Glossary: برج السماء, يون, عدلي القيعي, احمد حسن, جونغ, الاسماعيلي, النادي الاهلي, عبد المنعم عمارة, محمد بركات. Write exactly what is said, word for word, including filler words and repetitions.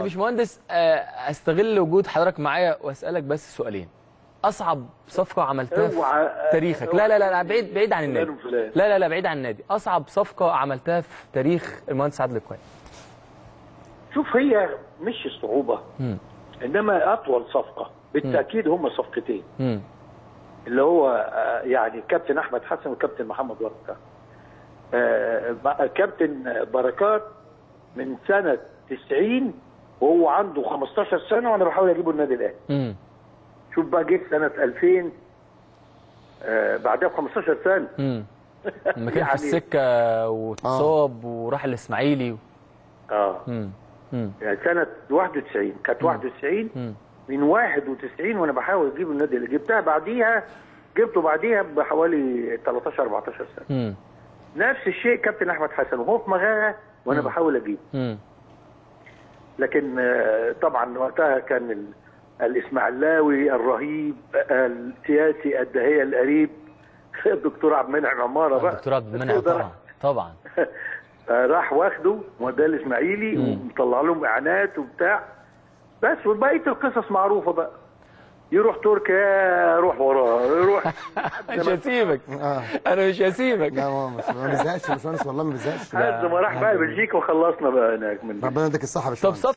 باشمهندس استغل وجود حضرتك معايا واسالك بس سؤالين. اصعب صفقه عملتها في تاريخك؟ لا لا لا بعيد بعيد عن النادي. لا لا لا بعيد عن النادي. اصعب صفقه عملتها في تاريخ المهندس عدلي القيعي. شوف، هي مش الصعوبه انما اطول صفقه بالتاكيد هم صفقتين، اللي هو يعني كابتن احمد حسن وكابتن محمد بركات. كابتن بركات من سنه تسعين وهو عنده خمستاشر سنه وانا بحاول اجيبه النادي الاهلي. شوف بقى، جه سنه ألفين آه بعدها ب خمستاشر سنه لما كان في السكه واتصاب آه. وراح الاسماعيلي و... اه مم. مم. يعني سنه واحد وتسعين كانت واحد وتسعين مم. من واحد وتسعين وانا بحاول اجيب النادي اللي جبتها بعديها جبته بعديها بحوالي تلتاشر اربعتاشر سنه. مم. نفس الشيء كابتن احمد حسن وهو في مغاغه وانا مم. بحاول اجيبه، لكن طبعا وقتها كان الاسماعيلاوي الرهيب السياسي الدهيه القريب الدكتور عبد المنعم عمارة. بقى الدكتور عبد المنعم طبعا طبعا راح واخده وده الاسماعيلي ومطلع لهم اعانات وبتاع، بس وبقيه القصص معروفه بقى. يروح تركيا روح وراه، يروح مش هسيبك انا مش هسيبك لا ماما ما بزهقش يا باشمهندس والله ما بزهقش. لحد ما راح بقى بلجيكا وخلصنا بقى هناك من ربنا يديك الصحه يا باشمهندس.